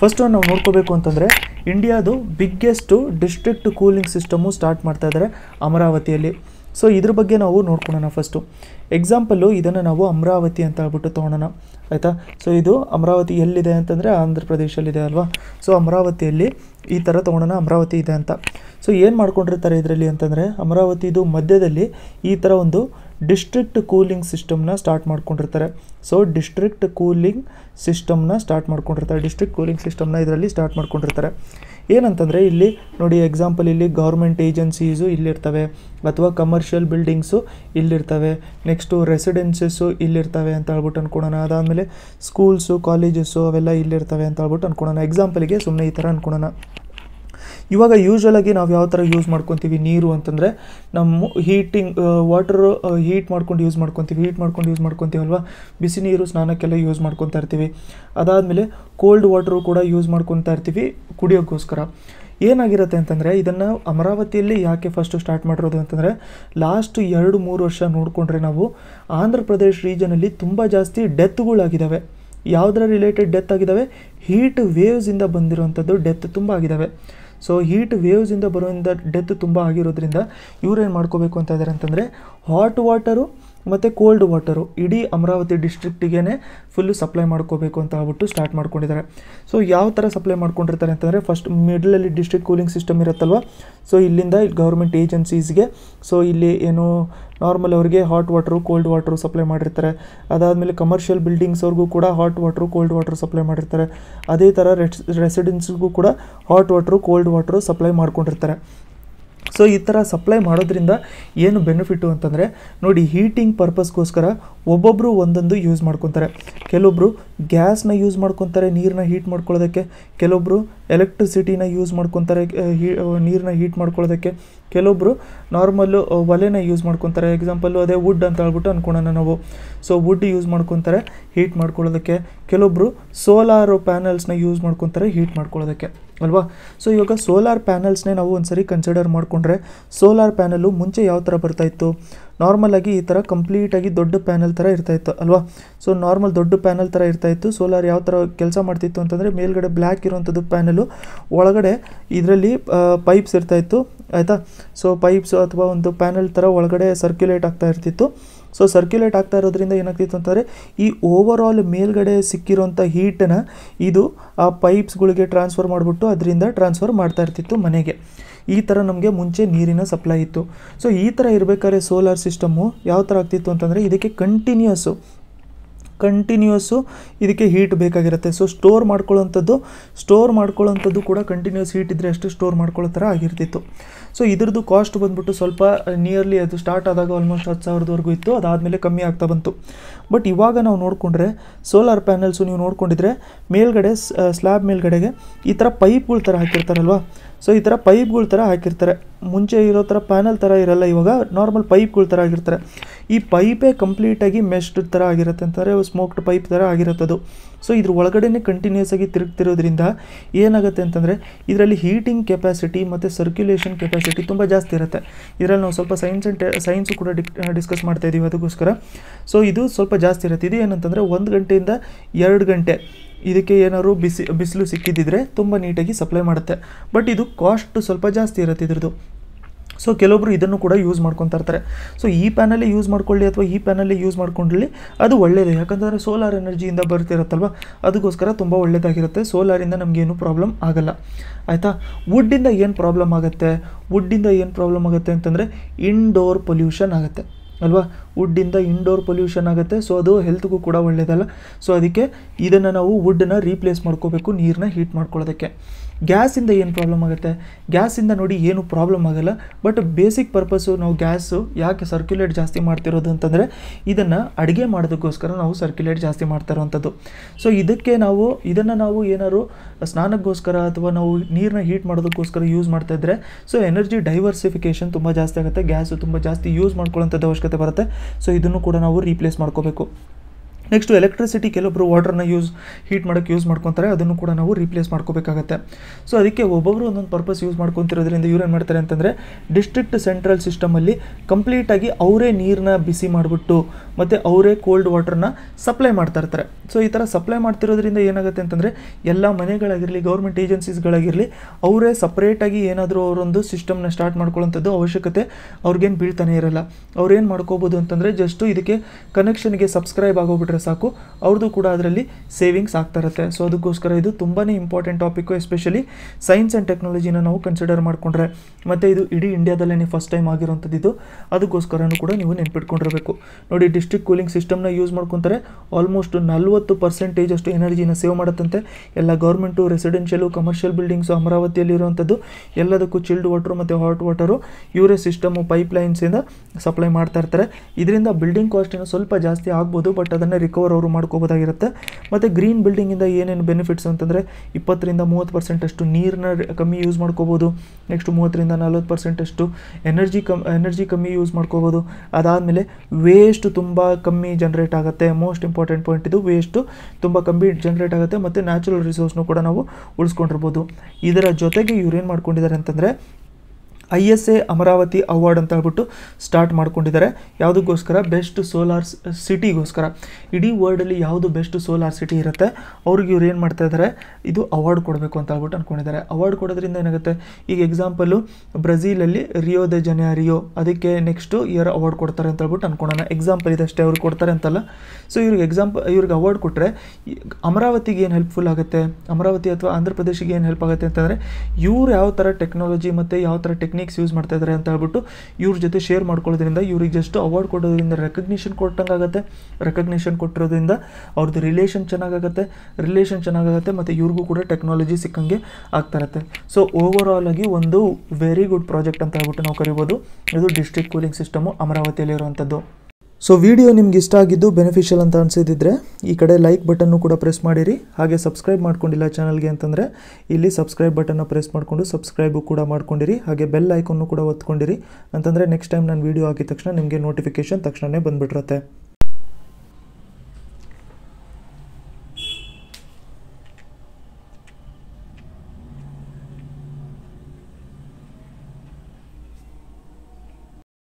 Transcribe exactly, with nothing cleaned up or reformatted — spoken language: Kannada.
ಫಸ್ಟ್ ನಾವು ನೋಡ್ಕೋಬೇಕು ಅಂತಂದ್ರೆ ಇಂಡಿಯಾದ biggest district cooling system start ಮಾಡ್ತಾ ಇದ್ದಾರೆ ಅಮರಾವತಿಯಲ್ಲಿ. ಸೊ ಇದರ ಬಗ್ಗೆ ನಾವು ನೋಡ್ಕೊಳ್ಳೋಣ. ಫಸ್ಟ್ ಎಕ್ಸಾಂಪಲ್ ಇದನ್ನ ನಾವು ಅಮರಾವತಿ ಅಂತ ಹೇಳ್ಬಿಟ್ಟು ತಗೊಳ್ಳೋಣ, ಆಯ್ತಾ. ಸೊ ಇದು ಅಮರಾವತಿ ಎಲ್ಲಿದೆ ಅಂತಂದ್ರೆ ಆಂಧ್ರ ಪ್ರದೇಶದಲ್ಲಿ ಇದೆ ಅಲ್ವಾ. ಸೊ ಅಮರಾವತಿಯಲ್ಲಿ ಈ ತರ ತಗೊಳ್ಳೋಣ, ಅಮರಾವತಿ ಇದೆ ಅಂತ. ಸೊ ಏನು ಮಾಡ್ಕೊಂಡಿರ್ತಾರೆ ಇದರಲ್ಲಿ ಅಂತಂದರೆ ಅಮರಾವತಿದು ಮಧ್ಯದಲ್ಲಿ ಈ ಥರ ಒಂದು ಡಿಸ್ಟ್ರಿಕ್ಟ್ ಕೂಲಿಂಗ್ ಸಿಸ್ಟಮ್ನ ಸ್ಟಾರ್ಟ್ ಮಾಡ್ಕೊಂಡಿರ್ತಾರೆ. ಸೊ ಡಿಸ್ಟ್ರಿಕ್ಟ್ ಕೂಲಿಂಗ್ ಸಿಸ್ಟಮ್ನ ಸ್ಟಾರ್ಟ್ ಮಾಡ್ಕೊಂಡಿರ್ತಾರೆ ಡಿಸ್ಟ್ರಿಕ್ಟ್ ಕೂಲಿಂಗ್ ಸಿಸ್ಟಮ್ನ ಇದರಲ್ಲಿ ಸ್ಟಾರ್ಟ್ ಮಾಡ್ಕೊಂಡಿರ್ತಾರೆ. ಏನಂತಂದರೆ ಇಲ್ಲಿ ನೋಡಿ ಎಕ್ಸಾಂಪಲ್ ಇಲ್ಲಿ ಗೌರ್ಮೆಂಟ್ ಏಜೆನ್ಸೀಸು ಇಲ್ಲಿರ್ತವೆ, ಅಥವಾ ಕಮರ್ಷಿಯಲ್ ಬಿಲ್ಡಿಂಗ್ಸು ಇಲ್ಲಿರ್ತವೆ, ನೆಕ್ಸ್ಟು ರೆಸಿಡೆನ್ಸಸ್ಸು ಇಲ್ಲಿರ್ತವೆ ಅಂತ ಹೇಳ್ಬಿಟ್ಟು ಅಂದ್ಕೊಳೋಣ. ಅದಾದಮೇಲೆ ಸ್ಕೂಲ್ಸು ಕಾಲೇಜಸ್ಸು ಅವೆಲ್ಲ ಇಲ್ಲಿರ್ತವೆ ಅಂತ ಹೇಳ್ಬಿಟ್ಟು ಅಂದ್ಕೊಳೋಣ. ಎಕ್ಸಾಂಪಲಿಗೆ ಸುಮ್ಮನೆ ಈ ಥರ ಅಂದ್ಕೊಳೋಣ. ಇವಾಗ ಯೂಶ್ವಲ್ ಆಗಿ ನಾವು ಯಾವ ಥರ ಯೂಸ್ ಮಾಡ್ಕೊತೀವಿ ನೀರು ಅಂತಂದರೆ ನಮ್ಮ ಹೀಟಿಂಗ್ ವಾಟರು ಹೀಟ್ ಮಾಡ್ಕೊಂಡು ಯೂಸ್ ಮಾಡ್ಕೊತೀವಿ ಹೀಟ್ ಮಾಡ್ಕೊಂಡು ಯೂಸ್ ಮಾಡ್ಕೊತೀವಲ್ವ. ಬಿಸಿ ನೀರು ಸ್ನಾನಕ್ಕೆಲ್ಲ ಯೂಸ್ ಮಾಡ್ಕೊತಾ ಇರ್ತೀವಿ. ಅದಾದಮೇಲೆ ಕೋಲ್ಡ್ ವಾಟರು ಕೂಡ ಯೂಸ್ ಮಾಡ್ಕೊತಾ ಇರ್ತೀವಿ ಕುಡಿಯೋಕ್ಕೋಸ್ಕರ. ಏನಾಗಿರುತ್ತೆ ಅಂತಂದರೆ ಇದನ್ನು ಅಮರಾವತಿಯಲ್ಲಿ ಯಾಕೆ ಫಸ್ಟು ಸ್ಟಾರ್ಟ್ ಮಾಡಿರೋದು ಅಂತಂದರೆ ಲಾಸ್ಟ್ ಎರಡು ಮೂರು ವರ್ಷ ನೋಡಿಕೊಂಡ್ರೆ ನಾವು ಆಂಧ್ರ ಪ್ರದೇಶ್ ರೀಜನಲ್ಲಿ ತುಂಬ ಜಾಸ್ತಿ ಡೆತ್ಗಳಾಗಿದ್ದಾವೆ. ಯಾವುದರ ರಿಲೇಟೆಡ್ ಡೆತ್ ಆಗಿದ್ದಾವೆ? ಹೀಟ್ ವೇವ್ಸಿಂದ ಬಂದಿರೋವಂಥದ್ದು ಡೆತ್ ತುಂಬ ಆಗಿದ್ದಾವೆ. ಸೊ ಹೀಟ್ ವೇವ್ಸಿಂದ ಬರೋದ್ರಿಂದ ಡೆತ್ ತುಂಬ ಆಗಿರೋದ್ರಿಂದ ಇವ್ರೇನು ಮಾಡ್ಕೋಬೇಕು ಅಂತ ಇದ್ದಾರೆ ಅಂತಂದರೆ ಹಾಟ್ ವಾಟರು ಮತ್ತು ಕೋಲ್ಡ್ ವಾಟರು ಇಡೀ ಅಮರಾವತಿ ಡಿಸ್ಟ್ರಿಕ್ಟಿಗೆ ಫುಲ್ಲು ಸಪ್ಲೈ ಮಾಡ್ಕೋಬೇಕು ಅಂತ ಹೇಳ್ಬಿಟ್ಟು ಸ್ಟಾರ್ಟ್ ಮಾಡ್ಕೊಂಡಿದ್ದಾರೆ. ಸೊ ಯಾವ ಥರ ಸಪ್ಲೈ ಮಾಡ್ಕೊಂಡಿರ್ತಾರೆ ಅಂತಂದರೆ ಫಸ್ಟ್ ಮಿಡಲಲ್ಲಿ ಡಿಸ್ಟ್ರಿಕ್ಟ್ ಕೂಲಿಂಗ್ ಸಿಸ್ಟಮ್ ಇರುತ್ತಲ್ವ. ಸೊ ಇಲ್ಲಿಂದ ಗೌರ್ಮೆಂಟ್ ಏಜೆನ್ಸೀಸ್ಗೆ ಸೊ ಇಲ್ಲಿ ಏನು ನಾರ್ಮಲ್ ಅವ್ರಿಗೆ hot water cold water supply ಮಾಡಿರ್ತಾರೆ. ಅದಾದಮೇಲೆ ಕಮರ್ಷಿಯಲ್ ಬಿಲ್ಡಿಂಗ್ಸ್ ಅವ್ರಿಗೂ ಕೂಡ hot water cold water supply ಮಾಡಿರ್ತಾರೆ. ಅದೇ ಥರ ರೆಸ್ ರೆಸಿಡೆನ್ಸ್ಗೂ ಕೂಡ hot water cold water supply ಮಾಡ್ಕೊಂಡಿರ್ತಾರೆ. ಸೊ ಈ ಥರ ಸಪ್ಲೈ ಮಾಡೋದ್ರಿಂದ ಏನು ಬೆನಿಫಿಟ್ಟು ಅಂತಂದರೆ ನೋಡಿ ಹೀಟಿಂಗ್ ಪರ್ಪಸ್ಗೋಸ್ಕರ ಒಬ್ಬೊಬ್ಬರು ಒಂದೊಂದು ಯೂಸ್ ಮಾಡ್ಕೊತಾರೆ. ಕೆಲವೊಬ್ಬರು ಗ್ಯಾಸ್ನ ಯೂಸ್ ಮಾಡ್ಕೊತಾರೆ ನೀರನ್ನ ಹೀಟ್ ಮಾಡ್ಕೊಳ್ಳೋದಕ್ಕೆ, ಕೆಲವೊಬ್ಬರು ಎಲೆಕ್ಟ್ರಿಸಿಟಿನ ಯೂಸ್ ಮಾಡ್ಕೊತಾರೆ ನೀರನ್ನ ಹೀಟ್ ಮಾಡ್ಕೊಳ್ಳೋದಕ್ಕೆ, ಕೆಲವೊಬ್ಬರು ನಾರ್ಮಲ್ಲು ಒಲೆನ ಯೂಸ್ ಮಾಡ್ಕೊತಾರೆ. ಎಕ್ಸಾಂಪಲ್ಲು ಅದೇ ವುಡ್ ಅಂತ ಹೇಳ್ಬಿಟ್ಟು ಅಂದ್ಕೊಳೋಣ ನಾವು. ಸೊ ವುಡ್ ಯೂಸ್ ಮಾಡ್ಕೊತಾರೆ ಹೀಟ್ ಮಾಡ್ಕೊಳ್ಳೋದಕ್ಕೆ, ಕೆಲವೊಬ್ಬರು ಸೋಲಾರು ಪ್ಯಾನಲ್ಸ್ನ ಯೂಸ್ ಮಾಡ್ಕೊತಾರೆ ಹೀಟ್ ಮಾಡ್ಕೊಳ್ಳೋದಕ್ಕೆ ಅಲ್ವಾ. ಸೊ ಇವಾಗ ಸೋಲಾರ್ ಪ್ಯಾನಲ್ಸ್ನೇ ನಾವು ಒಂದು ಸರಿ ಕನ್ಸಿಡರ್ ಮಾಡಿಕೊಂಡ್ರೆ ಸೋಲಾರ್ ಪ್ಯಾನಲು ಮುಂಚೆ ಯಾವ ಥರ ಬರ್ತಾಯಿತ್ತು? ನಾರ್ಮಲಾಗಿ ಈ ಥರ ಕಂಪ್ಲೀಟಾಗಿ ದೊಡ್ಡ ಪ್ಯಾನಲ್ ಥರ ಇರ್ತಾಯಿತ್ತು ಅಲ್ವಾ. ಸೊ ನಾರ್ಮಲ್ ದೊಡ್ಡ ಪ್ಯಾನಲ್ ಥರ ಇರ್ತಾಯಿತ್ತು. ಸೋಲಾರ್ ಯಾವ ಥರ ಕೆಲಸ ಮಾಡ್ತಿತ್ತು ಅಂತಂದರೆ ಮೇಲ್ಗಡೆ ಬ್ಲ್ಯಾಕ್ ಇರೋವಂಥದ್ದು ಪ್ಯಾನಲು, ಒಳಗಡೆ ಇದರಲ್ಲಿ ಪೈಪ್ಸ್ ಇರ್ತಾಯಿತ್ತು ಆಯಿತಾ. ಸೊ ಪೈಪ್ಸ್ ಅಥವಾ ಒಂದು ಪ್ಯಾನಲ್ ಥರ ಒಳಗಡೆ ಸರ್ಕ್ಯುಲೇಟ್ ಆಗ್ತಾ ಇರ್ತಿತ್ತು. ಸೊ ಸರ್ಕ್ಯುಲೇಟ್ ಆಗ್ತಾ ಇರೋದ್ರಿಂದ ಏನಾಗ್ತಿತ್ತು ಅಂತಂದರೆ ಈ ಓವರಾಲ್ ಮೇಲ್ಗಡೆ ಸಿಕ್ಕಿರೋಂಥ ಹೀಟನ್ನು ಇದು ಆ ಪೈಪ್ಸ್ಗಳಿಗೆ ಟ್ರಾನ್ಸ್ಫರ್ ಮಾಡಿಬಿಟ್ಟು ಅದರಿಂದ ಟ್ರಾನ್ಸ್ಫರ್ ಮಾಡ್ತಾ ಇರ್ತಿತ್ತು ಮನೆಗೆ. ಈ ಥರ ನಮಗೆ ಮುಂಚೆ ನೀರಿನ ಸಪ್ಲೈ ಇತ್ತು. ಸೊ ಈ ಥರ ಇರಬೇಕಾದ್ರೆ ಸೋಲಾರ್ ಸಿಸ್ಟಮ್ಮು ಯಾವ ಥರ ಆಗ್ತಿತ್ತು ಅಂತಂದರೆ ಇದಕ್ಕೆ ಕಂಟಿನ್ಯೂಸು ಕಂಟಿನ್ಯೂಸು ಇದಕ್ಕೆ ಹೀಟ್ ಬೇಕಾಗಿರುತ್ತೆ. ಸೊ ಸ್ಟೋರ್ ಮಾಡ್ಕೊಳ್ಳೋವಂಥದ್ದು ಸ್ಟೋರ್ ಮಾಡ್ಕೊಳ್ಳೋವಂಥದ್ದು ಕೂಡ ಕಂಟಿನ್ಯೂಸ್ ಹೀಟ್ ಇದ್ದರೆ ಅಷ್ಟು ಸ್ಟೋರ್ ಮಾಡ್ಕೊಳ್ಳೋ ಥರ ಆಗಿರ್ತಿತ್ತು. ಸೊ ಇದ್ರದ್ದು ಕಾಸ್ಟ್ ಬಂದ್ಬಿಟ್ಟು ಸ್ವಲ್ಪ ನಿಯರ್ಲಿ ಅದು ಸ್ಟಾರ್ಟ್ ಆದಾಗ ಆಲ್ಮೋಸ್ಟ್ ಹತ್ತು ಸಾವಿರದವರೆಗೂ ಇತ್ತು. ಅದಾದಮೇಲೆ ಕಮ್ಮಿ ಆಗ್ತಾ ಬಂತು. ಬಟ್ ಇವಾಗ ನಾವು ನೋಡಿಕೊಂಡ್ರೆ ಸೋಲಾರ್ ಪ್ಯಾನಲ್ಸು ನೀವು ನೋಡಿಕೊಂಡಿದ್ರೆ ಮೇಲ್ಗಡೆ ಸ್ಲ್ಯಾಬ್ ಮೇಲ್ಗಡೆಗೆ ಈ ಥರ ಪೈಪ್ಗಳ ಥರ ಹಾಕಿರ್ತಾರಲ್ವ. ಸೊ ಈ ಥರ ಪೈಪ್ಗಳ ಥರ ಹಾಕಿರ್ತಾರೆ. ಮುಂಚೆ ಇರೋ ಥರ ಪ್ಯಾನಲ್ ಥರ ಇರಲ್ಲ, ಇವಾಗ ನಾರ್ಮಲ್ ಪೈಪ್ಗಳ ಥರ ಆಗಿರ್ತಾರೆ. ಈ ಪೈಪೇ ಕಂಪ್ಲೀಟಾಗಿ ಮೆಶ್ಡ್ ಥರ ಆಗಿರುತ್ತೆ ಅಂತಾರೆ, ಸ್ಮೋಕ್ಡ್ ಪೈಪ್ ಥರ ಆಗಿರುತ್ತದು. ಸೊ ಇದ್ರ ಒಳಗಡೆ ಕಂಟಿನ್ಯೂಸ್ ಆಗಿ ತಿರುಗ್ತಿರೋದ್ರಿಂದ ಏನಾಗುತ್ತೆ ಅಂತಂದರೆ ಇದರಲ್ಲಿ ಹೀಟಿಂಗ್ ಕೆಪಾಸಿಟಿ ಮತ್ತು ಸರ್ಕ್ಯುಲೇಷನ್ ಕೆಪಾಸಿಟಿ ತುಂಬ ಜಾಸ್ತಿ ಇರುತ್ತೆ. ಇದರಲ್ಲಿ ನಾವು ಸ್ವಲ್ಪ ಸೈನ್ಸ್ ಆ್ಯಂಡ್ ಸೈನ್ಸು ಕೂಡ ಡಿಕ್ ಡಿಸ್ಕಸ್ ಮಾಡ್ತಾಯಿದ್ದೀವಿ ಅದಕ್ಕೋಸ್ಕರ. ಸೊ ಇದು ಸ್ವಲ್ಪ ಜಾಸ್ತಿ ಇರುತ್ತೆ. ಇದು ಏನಂತಂದರೆ ಒಂದು ಗಂಟೆಯಿಂದ ಎರಡು ಗಂಟೆ ಇದಕ್ಕೆ ಏನಾದ್ರು ಬಿಸಿ ಬಿಸಿಲು ಸಿಕ್ಕಿದ್ದಿದ್ರೆ ತುಂಬ ನೀಟಾಗಿ ಸಪ್ಲೈ ಮಾಡುತ್ತೆ. ಬಟ್ ಇದು ಕಾಸ್ಟ್ ಸ್ವಲ್ಪ ಜಾಸ್ತಿ ಇರುತ್ತೆ ಇದ್ರದ್ದು. ಸೊ ಕೆಲವೊಬ್ರು ಇದನ್ನು ಕೂಡ ಯೂಸ್ ಮಾಡ್ಕೊತಾ ಇರ್ತಾರೆ. ಸೊ ಈ ಪ್ಯಾನಲ್ಲೇ ಯೂಸ್ ಮಾಡ್ಕೊಳ್ಳಿ ಅಥವಾ ಈ ಪ್ಯಾನಲ್ಲೇ ಯೂಸ್ ಮಾಡ್ಕೊಳ್ಳಿ, ಅದು ಒಳ್ಳೆಯದು. ಯಾಕಂತಂದರೆ ಸೋಲಾರ್ ಎನರ್ಜಿಯಿಂದ ಬರ್ತಿರುತ್ತಲ್ವ, ಅದಕ್ಕೋಸ್ಕರ ತುಂಬ ಒಳ್ಳೆಯದಾಗಿರುತ್ತೆ. ಸೋಲಾರಿಂದ ನಮಗೇನು ಪ್ರಾಬ್ಲಮ್ ಆಗಲ್ಲ ಆಯಿತಾ. ವುಡ್ಡಿಂದ ಏನು ಪ್ರಾಬ್ಲಮ್ ಆಗುತ್ತೆ ವುಡ್ಡಿಂದ ಏನು ಪ್ರಾಬ್ಲಮ್ ಆಗುತ್ತೆ ಅಂತಂದರೆ ಇಂಡೋರ್ ಪೊಲ್ಯೂಷನ್ ಆಗುತ್ತೆ ಅಲ್ವಾ. ವುಡ್ಡಿಂದ ಇಂಡೋರ್ ಪೊಲ್ಯೂಷನ್ ಆಗುತ್ತೆ. ಸೊ ಅದು ಹೆಲ್ತ್ಗೂ ಕೂಡ ಒಳ್ಳೆಯದಲ್ಲ. ಸೊ ಅದಕ್ಕೆ ಇದನ್ನು ನಾವು ವುಡ್ಡನ್ನು ರೀಪ್ಲೇಸ್ ಮಾಡ್ಕೋಬೇಕು ನೀರನ್ನ ಹೀಟ್ ಮಾಡ್ಕೊಳ್ಳೋದಕ್ಕೆ. ಗ್ಯಾಸಿಂದ ಏನು ಪ್ರಾಬ್ಲಮ್ ಆಗುತ್ತೆ? ಗ್ಯಾಸಿಂದ ನೋಡಿ ಏನು ಪ್ರಾಬ್ಲಮ್ ಆಗಲ್ಲ. ಬಟ್ ಬೇಸಿಕ್ ಪರ್ಪಸ್ಸು ನಾವು ಗ್ಯಾಸು ಯಾಕೆ ಸರ್ಕ್ಯುಲೇಟ್ ಜಾಸ್ತಿ ಮಾಡ್ತಿರೋದು ಅಂತಂದರೆ ಇದನ್ನು ಅಡುಗೆ ಮಾಡೋದಕ್ಕೋಸ್ಕರ ನಾವು ಸರ್ಕ್ಯುಲೇಟ್ ಜಾಸ್ತಿ ಮಾಡ್ತಾ ಇರೋವಂಥದ್ದು. ಸೊ ಇದಕ್ಕೆ ನಾವು ಇದನ್ನು ನಾವು ಏನಾದ್ರು ಸ್ನಾನಕ್ಕೋಸ್ಕರ ಅಥವಾ ನಾವು ನೀರನ್ನ ಹೀಟ್ ಮಾಡೋದಕ್ಕೋಸ್ಕರ ಯೂಸ್ ಮಾಡ್ತಾಯಿದ್ರೆ ಸೊ ಎನರ್ಜಿ ಡೈವರ್ಸಿಫಿಕೇಷನ್ ತುಂಬ ಜಾಸ್ತಿ ಆಗುತ್ತೆ. ಗ್ಯಾಸು ತುಂಬ ಜಾಸ್ತಿ ಯೂಸ್ ಮಾಡ್ಕೊಳ್ಳೋಂಥದ್ದು ಅವಶ್ಯಕತೆ ಬರುತ್ತೆ. ಸೊ ಇದನ್ನು ಕೂಡ ನಾವು ರೀಪ್ಲೇಸ್ ಮಾಡ್ಕೋಬೇಕು. Next to electricity, ಕೆಲವೊಬ್ಬರು ವಾಟರ್ ನ ಯೂಸ್ ಹೀಟ್ ಮಾಡಕ್ಕೆ ಯೂಸ್ ಮಾಡ್ಕೊಂತಾರೆ, ಅದನ್ನು ಕೂಡ ನಾವು ರಿಪ್ಲೇಸ್ ಮಾಡ್ಕೋಬೇಕಾಗುತ್ತೆ. ಸೋ ಅದಕ್ಕೆ ಒಬ್ಬೊಬ್ಬರು ಒಂದೊಂದು ಪರ್ಪಸ್ ಯೂಸ್ ಮಾಡ್ಕೊಂತಿರೋದ್ರಿಂದ ಇವರು ಏನು ಮಾಡ್ತಾರೆ ಅಂತಂದ್ರೆ ಡಿಸ್ಟ್ರಿಕ್ಟ್ ಸೆಂಟ್ರಲ್ ಸಿಸ್ಟಮ್ ಅಲ್ಲಿ ಕಂಪ್ಲೀಟ್ ಆಗಿ ಅವರೇ ನೀರನ್ನ ಬಿಸಿ ಮಾಡಿಬಿಟ್ಟು ಮತ್ತೆ ಅವರೇ ಕೋಲ್ಡ್ ವಾಟರ್ ನ ಸಪ್ಲೈ ಮಾಡ್ತಾ ಇರ್ತಾರೆ. ಸೋ ಈ ತರ ಸಪ್ಲೈ ಮಾಡ್ತಿರೋದ್ರಿಂದ ಏನಾಗುತ್ತೆ ಅಂತಂದ್ರೆ ಎಲ್ಲಾ ಮನೆಗಳಾಗಿರಲಿ ಗವರ್ನಮೆಂಟ್ ಏಜೆನ್ಸೀಸ್ ಗಳಾಗಿರಲಿ ಅವರೇ ಸೆಪರೇಟ್ ಆಗಿ ಏನಾದರೂ ಅವರೊಂದು ಸಿಸ್ಟಮ್ ನ ಸ್ಟಾರ್ಟ್ ಮಾಡ್ಕೊಳ್ಳುವಂತದ್ದು ಅವಶ್ಯಕತೆ ಅವರಿಗೆ ಏನು ಬೀಳ್ತಾನೆ ಇರಲ್ಲ. ಅವರು ಏನು ಮಾಡ್ಕೋಬಹುದು ಅಂತಂದ್ರೆ ಜಸ್ಟ್ ಇದಕ್ಕೆ ಕನೆಕ್ಷನ್ ಗೆ ಸಬ್ಸ್ಕ್ರೈಬ್ ಆಗೋಬಿಟ್ರೆ ಸಾಕು, ಅವರದು ಕೂಡ ಅದರಲ್ಲಿ ಸೇವಿಂಗ್ಸ್ ಆಗ್ತಾ ಇರುತ್ತೆ. ಸೋ ಅದಕ್ಕೋಸ್ಕರ ಇದು ತುಂಬಾನೇ important topic, especially science and ಟೆಕ್ನಾಲಜಿನ ನಾವು ಕನ್ಸಿಡರ್ ಮಾಡ್ಕೊಂಡ್ರೆ, ಮತ್ತೆ ಇದು ಇಡೀ ಇಂಡಿಯಾದಲ್ಲೇ ಫಸ್ಟ್ ಟೈಮ್ ಆಗಿರುವಂಥದ್ದು ಇದು, ಅದಕ್ಕೋಸ್ಕರನೂ ಕೂಡ ನೀವು ನೆನಪಿಟ್ಕೊಂಡಿರಬೇಕು. ನೋಡಿ, ಡಿಸ್ಟ್ರಿಕ್ಟ್ ಕೂಲಿಂಗ್ ಸಿಸ್ಟಮ್ನ ಯೂಸ್ ಮಾಡ್ಕೊಂತಾರೆ, ಆಲ್ಮೋಸ್ಟ್ ನಲ್ವತ್ತು ಪರ್ಸೆಂಟೇಜ್ ಅಷ್ಟು ಎನರ್ಜಿನ ಸೇವ್ ಮಾಡುತ್ತಂತೆ. ಎಲ್ಲ ಗೌರ್ಮೆಂಟು, ರೆಸಿಡೆನ್ಷಿಯಲು, ಕಮರ್ಷಿಯಲ್ ಬಿಲ್ಡಿಂಗ್ಸು, ಅಮರಾವತಿಯಲ್ಲಿ ಇರುವಂಥದ್ದು ಎಲ್ಲದಕ್ಕೂ ಚಿಲ್ಡ್ ವಾಟರು ಮತ್ತು ಹಾಟ್ ವಾಟರು ಇವರೇ ಸಿಸ್ಟಮು ಪೈಪ್ಲೈನ್ಸಿಂದ ಸಪ್ಲೈ ಮಾಡ್ತಾ ಇರ್ತಾರೆ. ಇದರಿಂದ ಬಿಲ್ಡಿಂಗ್ ಕಾಸ್ಟ್ ಏನೋ ಸ್ವಲ್ಪ ಜಾಸ್ತಿ ಆಗ್ಬೋದು, ಬಟ್ ಅದನ್ನು ರಿಕವರ್ ಅವರು ಮಾಡ್ಕೋಬೋದಾಗಿರುತ್ತೆ. ಮತ್ತು ಗ್ರೀನ್ ಬಿಲ್ಡಿಂಗಿಂದ ಏನೇನು ಬೆನಿಫಿಟ್ಸ್ ಅಂತಂದರೆ ಇಪ್ಪತ್ತರಿಂದ ಮೂವತ್ತು ಪರ್ಸೆಂಟಷ್ಟು ನೀರನ್ನ ಕಮ್ಮಿ ಯೂಸ್ ಮಾಡ್ಕೋಬೋದು, ನೆಕ್ಸ್ಟ್ ಮೂವತ್ತರಿಂದ ನಲ್ವತ್ತು ಪರ್ಸೆಂಟಷ್ಟು ಎನರ್ಜಿ ಕಮ್ ಎನರ್ಜಿ ಕಮ್ಮಿ ಯೂಸ್ ಮಾಡ್ಕೋಬೋದು. ಅದಾದಮೇಲೆ ವೇಸ್ಟ್ ತುಂಬ ಕಮ್ಮಿ ಜನ್ರೇಟ್ ಆಗುತ್ತೆ. ಮೋಸ್ಟ್ ಇಂಪಾರ್ಟೆಂಟ್ ಪಾಯಿಂಟ್ ಇದು, ವೇಸ್ಟು ತುಂಬ ಕಮ್ಮಿ ಜನ್ರೇಟ್ ಆಗುತ್ತೆ ಮತ್ತು ನ್ಯಾಚುರಲ್ ರಿಸೋರ್ಸ್ನು ಕೂಡ ನಾವು ಉಳಿಸ್ಕೊಂಡಿರ್ಬೋದು. ಇದರ ಜೊತೆಗೆ ಇವ್ರೇನು ಮಾಡ್ಕೊಂಡಿದ್ದಾರೆ ಅಂತಂದರೆ I S A Amaravati award ಅಂತ ಹೇಳ್ಬಿಟ್ಟು ಸ್ಟಾರ್ಟ್ ಮಾಡ್ಕೊಂಡಿದ್ದಾರೆ. ಯಾವುದಕ್ಕೋಸ್ಕರ? ಬೆಸ್ಟ್ ಸೋಲಾರ್ ಸಿಟಿಗೋಸ್ಕರ. ಇಡೀ ವರ್ಲ್ಡಲ್ಲಿ ಯಾವುದು ಬೆಸ್ಟ್ ಸೋಲಾರ್ ಸಿಟಿ ಇರುತ್ತೆ ಅವ್ರಿಗೆ ಇವ್ರು ಏನು ಮಾಡ್ತಾ ಇದ್ದಾರೆ, ಇದು ಅವಾರ್ಡ್ ಕೊಡಬೇಕು ಅಂತ ಹೇಳ್ಬಿಟ್ಟು ಅಂದ್ಕೊಂಡಿದ್ದಾರೆ. ಅವಾರ್ಡ್ ಕೊಡೋದ್ರಿಂದ ಏನಾಗುತ್ತೆ, ಈಗ ಎಕ್ಸಾಂಪಲು ಬ್ರೆಜಿಲಲ್ಲಿ ರಿಯೋ ದೆ ಜನರಿಯೋ ಅದಕ್ಕೆ ನೆಕ್ಸ್ಟು ಇಯರ್ ಅವಾರ್ಡ್ ಕೊಡ್ತಾರೆ ಅಂತ ಹೇಳ್ಬಿಟ್ಟು ಅಂದ್ಕೊಳ್ಳೋಣ. ಎಕ್ಸಾಂಪಲ್ ಇದಷ್ಟೇ, ಅವ್ರು ಕೊಡ್ತಾರೆ ಅಂತಲ್ಲ. ಸೊ ಇವ್ರಿಗೆ ಎಕ್ಸಾಂಪಲ್ ಇವ್ರಿಗೆ ಅವಾರ್ಡ್ ಕೊಟ್ಟರೆ ಅಮರಾವತಿಗೆ ಏನು ಹೆಲ್ಪ್ಫುಲ್ ಆಗುತ್ತೆ, ಅಮರಾವತಿ ಅಥವಾ ಆಂಧ್ರ ಪ್ರದೇಶಿಗೆ ಏನು ಹೆಲ್ಪ್ ಆಗುತ್ತೆ ಅಂತಂದರೆ ಇವ್ರು ಯಾವ ಥರ ಟೆಕ್ನಾಲಜಿ ಮತ್ತು ಯಾವ ಥರ ಟೆಕ್ ಟೆಕ್ನಿಕ್ಸ್ ಯೂಸ್ ಮಾಡ್ತಾ ಇದ್ದಾರೆ ಅಂತ ಹೇಳ್ಬಿಟ್ಟು ಇವ್ರ ಜೊತೆ ಶೇರ್ ಮಾಡ್ಕೊಳ್ಳೋದ್ರಿಂದ ಇವ್ರಿಗೆ ಜಸ್ಟ್ ಅವಾರ್ಡ್ ಕೊಡೋದ್ರಿಂದ ರೆಕಗ್ನಿಷನ್ ಕೊಟ್ಟಂಗಾಗುತ್ತೆ. ರೆಕಗ್ನಿಷನ್ ಕೊಟ್ಟಿರೋದ್ರಿಂದ ಅವ್ರದ್ದು ರಿಲೇಷನ್ ಚೆನ್ನಾಗಾಗುತ್ತೆ, ರಿಲೇಷನ್ ಚೆನ್ನಾಗಾಗುತ್ತೆ ಮತ್ತು ಇವ್ರಿಗೂ ಕೂಡ ಟೆಕ್ನಾಲಜಿ ಸಿಕ್ಕಂಗೆ ಆಗ್ತಾ ಇರುತ್ತೆ. ಸೊ ಓವರ್ ಆಲ್ ಆಗಿ ಒಂದು ವೆರಿ ಗುಡ್ ಪ್ರಾಜೆಕ್ಟ್ ಅಂತ ಹೇಳ್ಬಿಟ್ಟು ನಾವು ಕರಿಬೋದು. ಇದು ಡಿಸ್ಟ್ರಿಕ್ಟ್ ಕೂಲಿಂಗ್ ಸಿಸ್ಟಮು ಅಮರಾವತಿಯಲ್ಲಿರುವಂಥದ್ದು. ಸೊ ವಿಡಿಯೋ ನಿಮ್ಗೆ ಇಷ್ಟ ಆಗಿದ್ದು ಬೆನಿಫಿಷಿಯಲ್ ಅಂತ ಅನಿಸಿದ್ದಿದ್ರೆ ಈ ಕಡೆ ಲೈಕ್ ಬಟನ್ನು ಕೂಡ ಪ್ರೆಸ್ ಮಾಡಿರಿ. ಹಾಗೆ ಸಬ್ಸ್ಕ್ರೈಬ್ ಮಾಡ್ಕೊಂಡಿಲ್ಲ ಚಾನಲ್ಗೆ ಅಂತಂದರೆ ಇಲ್ಲಿ ಸಬ್ಸ್ಕ್ರೈಬ್ ಬಟನ್ನ ಪ್ರೆಸ್ ಮಾಡಿಕೊಂಡು ಸಬ್ಸ್ಕ್ರೈಬು ಕೂಡ ಮಾಡ್ಕೊಂಡಿರಿ. ಹಾಗೆ ಬೆಲ್ ಐಕನ್ನು ಕೂಡ ಒತ್ಕೊಂಡಿರಿ, ಅಂತಂದರೆ ನೆಕ್ಸ್ಟ್ ಟೈಮ್ ನಾನು ವೀಡಿಯೋ ಹಾಕಿದ ತಕ್ಷಣ ನಿಮಗೆ ನೋಟಿಫಿಕೇಷನ್ ತಕ್ಷಣವೇ ಬಂದುಬಿಟ್ಟಿರುತ್ತೆ.